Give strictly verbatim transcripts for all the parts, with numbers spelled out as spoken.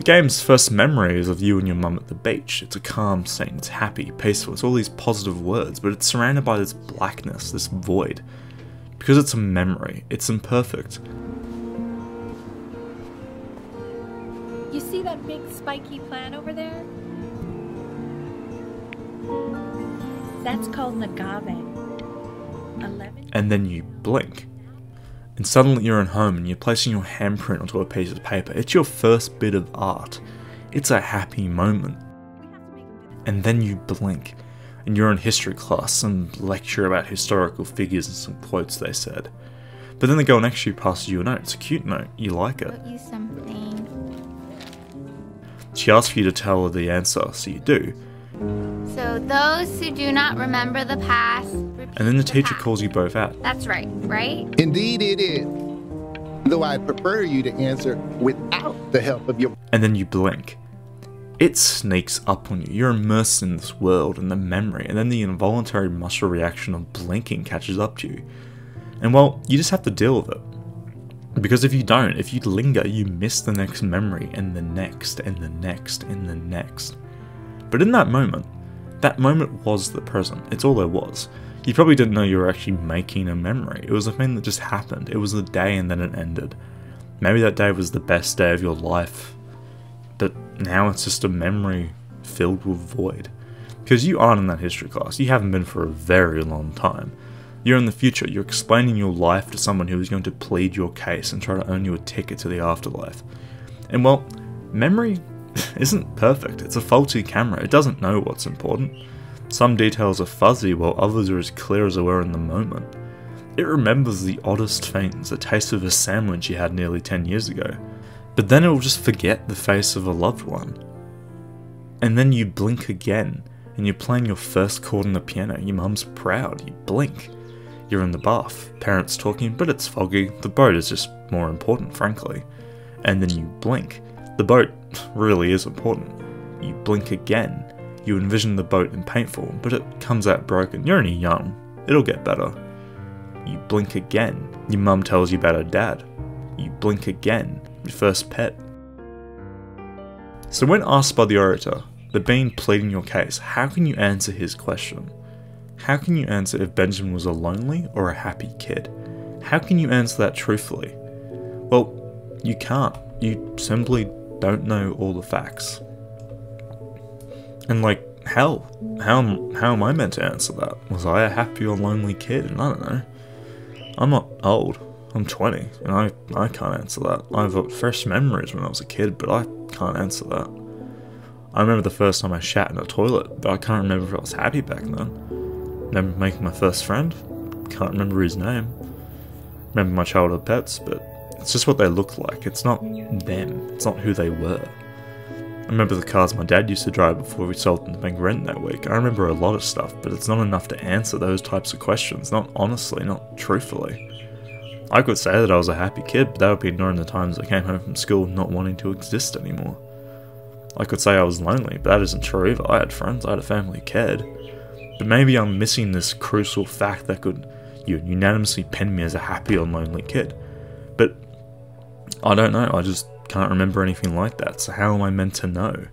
The game's first memory is of you and your mum at the beach. It's a calm scene, it's happy, peaceful, it's all these positive words, but it's surrounded by this blackness, this void. Because it's a memory, it's imperfect. You see that big spiky plant over there? That's called Nagave. And then you blink. And suddenly you're in home and you're placing your handprint onto a piece of paper. It's your first bit of art. It's a happy moment. And then you blink. And you're in history class, some lecture about historical figures and some quotes they said. But then the girl next to you passes you a note. It's a cute note. You like it. You something. She asks for you to tell her the answer, so you do. So those who do not remember the past. And then the teacher calls you both out. That's right, right? Indeed it is. Though I prefer you to answer without the help of your... And then you blink. It sneaks up on you. You're immersed in this world and the memory, and then the involuntary muscle reaction of blinking catches up to you. And well, you just have to deal with it. Because if you don't, if you linger, you miss the next memory, and the next, and the next, and the next. But in that moment, that moment was the present. It's all there was. You probably didn't know you were actually making a memory. It was a thing that just happened. It was a day and then it ended. Maybe that day was the best day of your life. But now it's just a memory filled with void. Because you aren't in that history class, you haven't been for a very long time. You're in the future, you're explaining your life to someone who is going to plead your case and try to earn you a ticket to the afterlife. And well, memory isn't perfect, it's a faulty camera, it doesn't know what's important. Some details are fuzzy while others are as clear as they were in the moment. It remembers the oddest things, the taste of a sandwich you had nearly ten years ago. But then it will just forget the face of a loved one. And then you blink again, and you're playing your first chord on the piano, your mum's proud, you blink. You're in the bath, parents talking, but it's foggy, the boat is just more important, frankly. And then you blink. The boat really is important. You blink again. You envision the boat in paintful, but it comes out broken. You're only young, it'll get better. You blink again. Your mum tells you about her dad. You blink again. Your first pet. So when asked by the orator, the being pleading your case, how can you answer his question? How can you answer if Benjamin was a lonely or a happy kid? How can you answer that truthfully? Well, you can't. You simply don't know all the facts. And like, hell, how, how am I meant to answer that? Was I a happy or lonely kid? And I don't know. I'm not old. I'm twenty, and I, I can't answer that. I've got fresh memories when I was a kid, but I can't answer that. I remember the first time I shat in a toilet, but I can't remember if I was happy back then. Remember making my first friend? Can't remember his name. Remember my childhood pets, but it's just what they look like. It's not them. It's not who they were. I remember the cars my dad used to drive before we sold them to make rent that week. I remember a lot of stuff, but it's not enough to answer those types of questions. Not honestly, not truthfully. I could say that I was a happy kid, but that would be ignoring the times I came home from school not wanting to exist anymore. I could say I was lonely, but that isn't true either. I had friends, I had a family who cared. But maybe I'm missing this crucial fact that could unanimously pin me as a happy or lonely kid. But I don't know, I just can't remember anything like that, so how am I meant to know?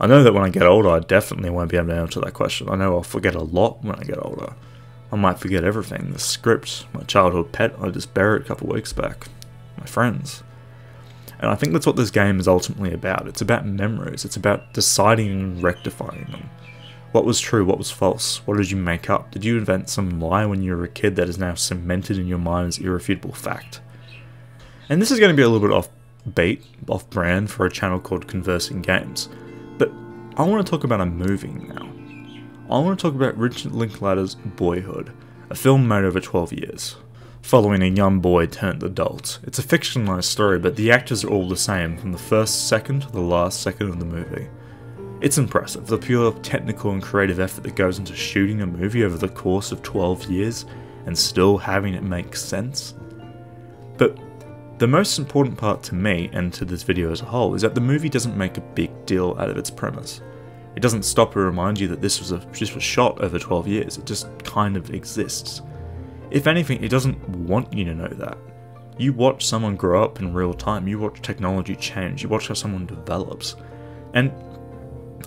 I know that when I get older, I definitely won't be able to answer that question. I know I'll forget a lot when I get older. I might forget everything, the script, my childhood pet I just buried a couple weeks back, my friends. And I think that's what this game is ultimately about. It's about memories, it's about deciding and rectifying them. What was true, what was false, what did you make up? Did you invent some lie when you were a kid that is now cemented in your mind as irrefutable fact? And this is going to be a little bit off-beat, off-brand for a channel called Conversing Games, but I want to talk about a movie now. I want to talk about Richard Linklater's Boyhood, a film made over twelve years, following a young boy turned adult. It's a fictionalized story, but the actors are all the same from the first second to the last second of the movie. It's impressive, the pure technical and creative effort that goes into shooting a movie over the course of twelve years and still having it make sense. But the most important part to me and to this video as a whole is that the movie doesn't make a big deal out of its premise. It doesn't stop or remind you that this was, a, this was shot over twelve years, it just kind of exists. If anything, it doesn't want you to know that. You watch someone grow up in real time, you watch technology change, you watch how someone develops. And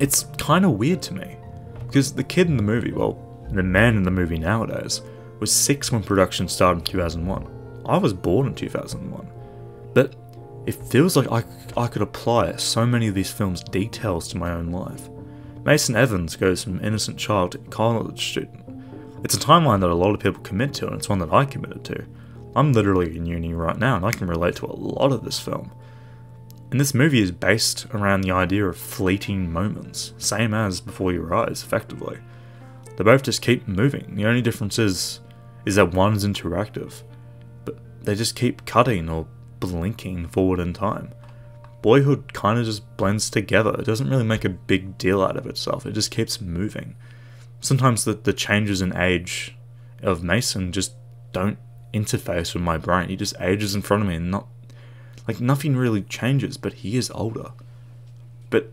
it's kind of weird to me, because the kid in the movie, well, the man in the movie nowadays, was six when production started in two thousand one. I was born in two thousand one. But it feels like I, I could apply so many of these films' details to my own life. Mason Evans goes from innocent child to college student. It's a timeline that a lot of people commit to, and it's one that I committed to. I'm literally in uni right now, and I can relate to a lot of this film. And this movie is based around the idea of fleeting moments, same as Before Your Eyes, effectively. They both just keep moving. The only difference is, is that one is interactive, but they just keep cutting or blinking forward in time. Boyhood kind of just blends together. It doesn't really make a big deal out of itself. It just keeps moving. Sometimes the, the changes in age of Mason just don't interface with my brain. He just ages in front of me, and not like nothing really changes, but he is older. But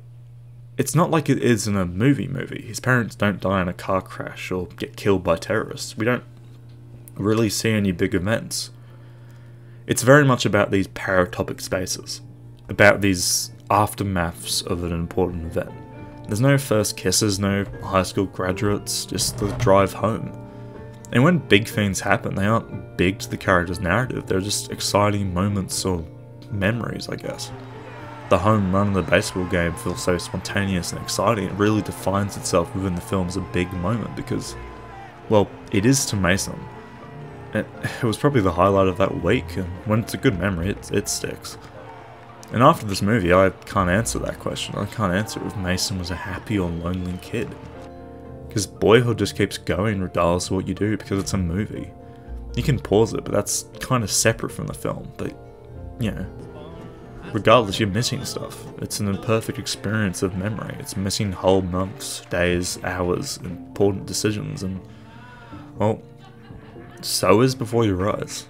it's not like it is in a movie movie. His parents don't die in a car crash or get killed by terrorists. We don't really see any big events. It's very much about these paratopic spaces, about these aftermaths of an important event. There's no first kisses, no high school graduates, just the drive home. And when big things happen, they aren't big to the character's narrative, they're just exciting moments or memories, I guess. The home run of the baseball game feels so spontaneous and exciting. It really defines itself within the film as a big moment because, well, it is to Mason. It, it was probably the highlight of that week, and when it's a good memory, it, it sticks. And after this movie, I can't answer that question. I can't answer if Mason was a happy or lonely kid, because Boyhood just keeps going regardless of what you do, because it's a movie. You can pause it, but that's kind of separate from the film, but, you know, regardless, you're missing stuff. It's an imperfect experience of memory. It's missing whole months, days, hours, important decisions, and, well, so is Before Your Eyes.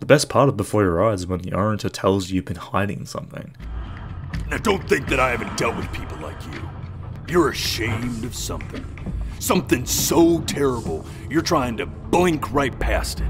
The best part of Before Your Eyes is when the orator tells you you've been hiding something. Now don't think that I haven't dealt with people like you. You're ashamed of something. Something so terrible, you're trying to blink right past it.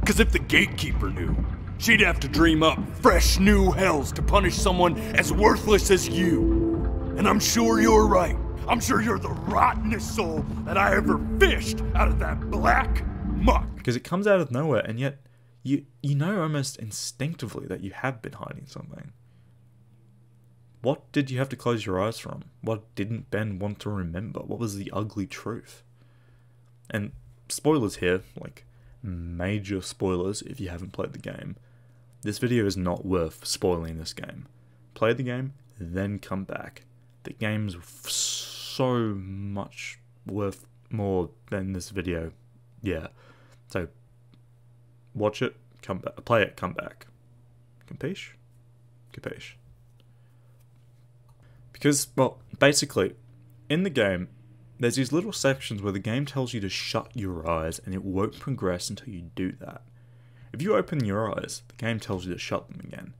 Because if the gatekeeper knew, she'd have to dream up fresh new hells to punish someone as worthless as you. And I'm sure you're right. I'm sure you're the rottenest soul that I ever fished out of that black muck. Because it comes out of nowhere, and yet you, you know almost instinctively that you have been hiding something. What did you have to close your eyes from? What didn't Ben want to remember? What was the ugly truth? And spoilers here, like major spoilers if you haven't played the game. This video is not worth spoiling this game. Play the game, then come back. The game's so much worth more than this video. Yeah. So watch it, come back, play it, come back. Capiche? Capiche. Because, well, basically, in the game, there's these little sections where the game tells you to shut your eyes and it won't progress until you do that. If you open your eyes, the game tells you to shut them again.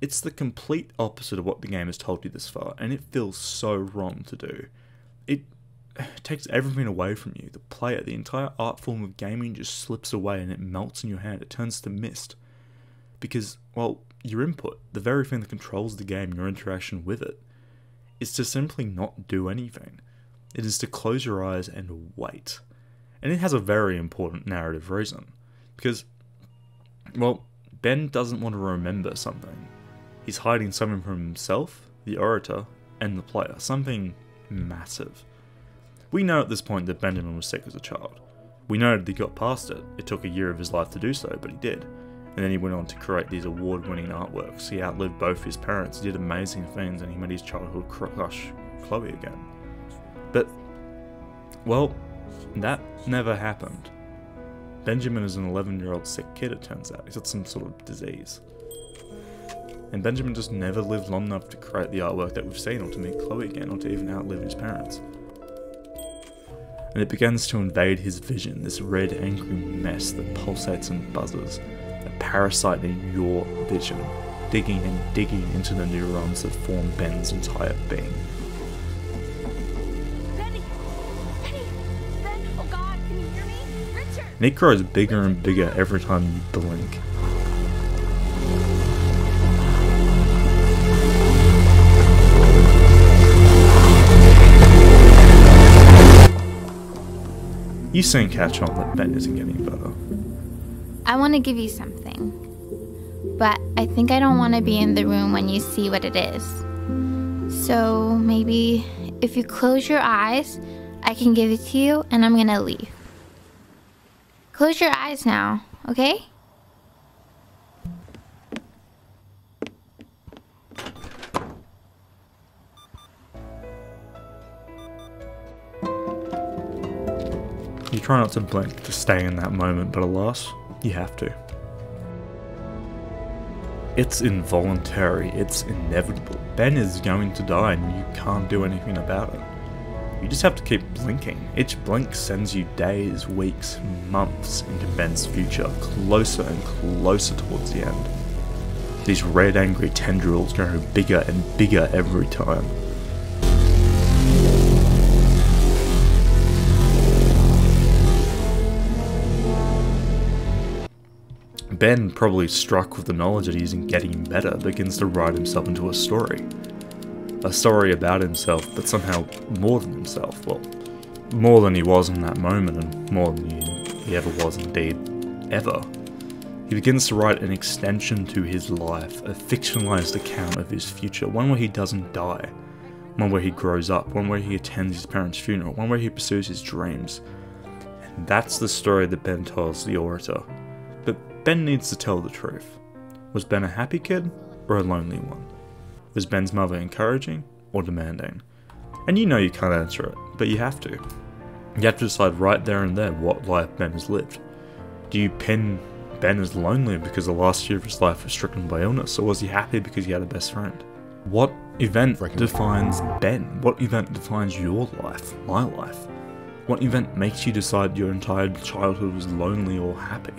It's the complete opposite of what the game has told you this far, and it feels so wrong to do. It takes everything away from you. The player, the entire art form of gaming just slips away and it melts in your hand. It turns to mist. Because, well, your input, the very thing that controls the game, your interaction with it, is to simply not do anything. It is to close your eyes and wait. And it has a very important narrative reason. Because, well, Ben doesn't want to remember something. He's hiding something from himself, the orator, and the player. Something massive. We know at this point that Benjamin was sick as a child. We know that he got past it. It took a year of his life to do so, but he did. And then he went on to create these award-winning artworks. He outlived both his parents, he did amazing things, and he met his childhood crush, Chloe, again. But, well, that never happened. Benjamin is an eleven-year-old sick kid, it turns out. He's got some sort of disease. And Benjamin just never lived long enough to create the artwork that we've seen, or to meet Chloe again, or to even outlive his parents. And it begins to invade his vision, this red, angry mess that pulsates and buzzes. Parasite in your vision, digging and digging into the neurons that form Ben's entire being. Benny! Benny! Ben! Oh God, can you hear me? Richard! And it grows bigger and bigger every time you blink. You sing catch-all that Ben isn't getting better. I want to give you something, but I think I don't want to be in the room when you see what it is. So maybe if you close your eyes, I can give it to you, and I'm gonna leave. Close your eyes now, okay? You try not to blink, to stay in that moment, but alas, you have to. It's involuntary, it's inevitable. Ben is going to die and you can't do anything about it. You just have to keep blinking. Each blink sends you days, weeks, months into Ben's future, closer and closer towards the end. These red, angry tendrils grow bigger and bigger every time. Ben, probably struck with the knowledge that he isn't getting better, begins to write himself into a story. A story about himself, but somehow more than himself. Well, more than he was in that moment, and more than he, he ever was indeed, ever. He begins to write an extension to his life, a fictionalized account of his future, one where he doesn't die, one where he grows up, one where he attends his parents' funeral, one where he pursues his dreams. And that's the story that Ben tells the orator. Ben needs to tell the truth. Was Ben a happy kid or a lonely one? Was Ben's mother encouraging or demanding? And you know you can't answer it, but you have to. You have to decide right there and then what life Ben has lived. Do you pin Ben as lonely because the last year of his life was stricken by illness, or was he happy because he had a best friend? What event defines Ben? What event defines your life, my life? What event makes you decide your entire childhood was lonely or happy?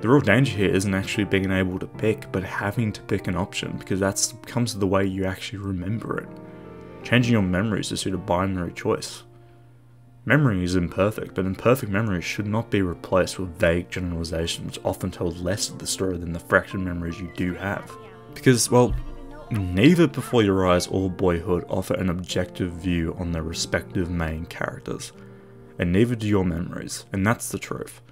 The real danger here isn't actually being able to pick, but having to pick an option, because that comes to the way you actually remember it. Changing your memories to suit a binary choice. Memory is imperfect, but imperfect memories should not be replaced with vague generalizations which often tell less of the story than the fractured memories you do have. Because, well, neither Before Your Eyes or Boyhood offer an objective view on their respective main characters, and neither do your memories, and that's the truth.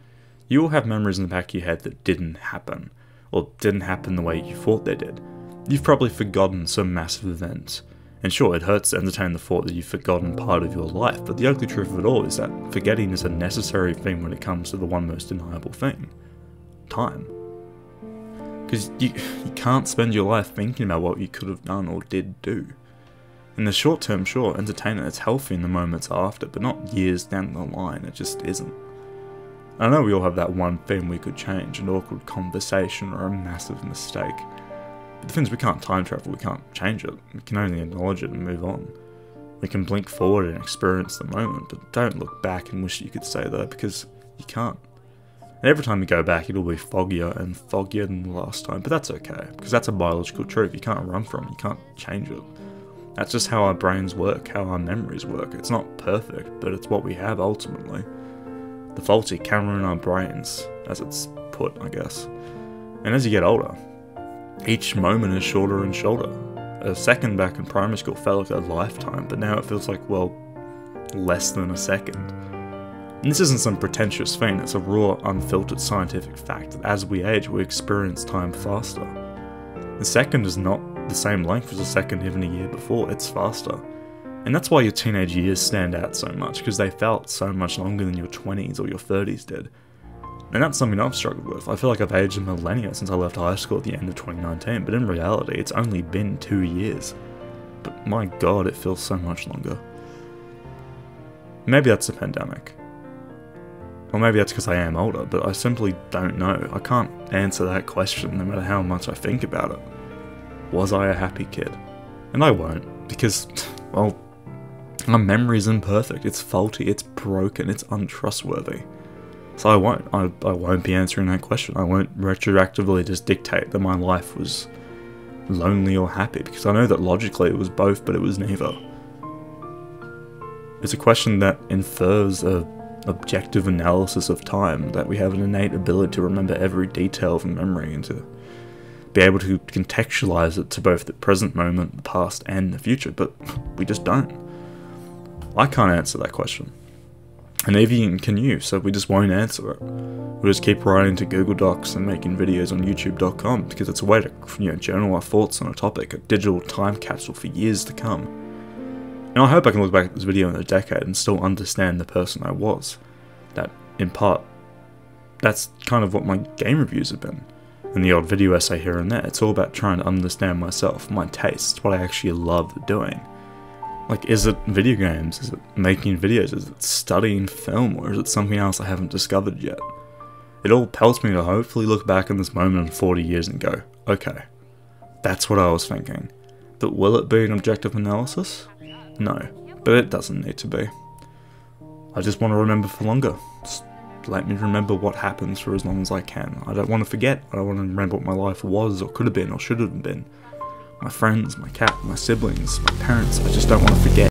You will have memories in the back of your head that didn't happen, or didn't happen the way you thought they did. You've probably forgotten some massive events, and sure, it hurts to entertain the thought that you've forgotten part of your life, but the ugly truth of it all is that forgetting is a necessary thing when it comes to the one most deniable thing. Time. Because you, you can't spend your life thinking about what you could have done or did do. In the short term, sure, entertain it, it's healthy in the moments after, but not years down the line, it just isn't. I know we all have that one thing we could change, an awkward conversation or a massive mistake. But the thing is, we can't time travel, we can't change it, we can only acknowledge it and move on. We can blink forward and experience the moment, but don't look back and wish you could stay there, because you can't. And every time you go back, it'll be foggier and foggier than the last time, but that's okay, because that's a biological truth, you can't run from it, you can't change it. That's just how our brains work, how our memories work. It's not perfect, but it's what we have ultimately. The faulty camera in our brains, as it's put, I guess. And as you get older, each moment is shorter and shorter. A second back in primary school felt like a lifetime, but now it feels like, well, less than a second. And this isn't some pretentious thing, it's a raw, unfiltered scientific fact that as we age, we experience time faster. The second is not the same length as the second even a year before, it's faster. And that's why your teenage years stand out so much, because they felt so much longer than your twenties or your thirties did. And that's something I've struggled with. I feel like I've aged a millennia since I left high school at the end of twenty nineteen, but in reality it's only been two years. But my god, it feels so much longer. Maybe that's the pandemic. Or maybe that's because I am older, but I simply don't know. I can't answer that question no matter how much I think about it. Was I a happy kid? And I won't, because, well, my memory is imperfect, it's faulty, it's broken, it's untrustworthy. So I won't, I, I won't be answering that question. I won't retroactively just dictate that my life was lonely or happy, because I know that logically it was both, but it was neither. It's a question that infers an objective analysis of time, that we have an innate ability to remember every detail from memory and to be able to contextualize it to both the present moment, the past, and the future, but we just don't. I can't answer that question. And even can you, so we just won't answer it. We'll just keep writing to Google Docs and making videos on YouTube dot com because it's a way to, you know, journal our thoughts on a topic, a digital time capsule for years to come. And I hope I can look back at this video in a decade and still understand the person I was. That, in part, that's kind of what my game reviews have been. And the odd video essay here and there, it's all about trying to understand myself, my tastes, what I actually love doing. Like, is it video games? Is it making videos? Is it studying film? Or is it something else I haven't discovered yet? It all pelts me to hopefully look back in this moment in forty years and go, okay, that's what I was thinking. But will it be an objective analysis? No, but it doesn't need to be. I just want to remember for longer. Just let me remember what happens for as long as I can. I don't want to forget. I don't want to remember what my life was or could have been or should have been. My friends, my cat, my siblings, my parents, I just don't want to forget.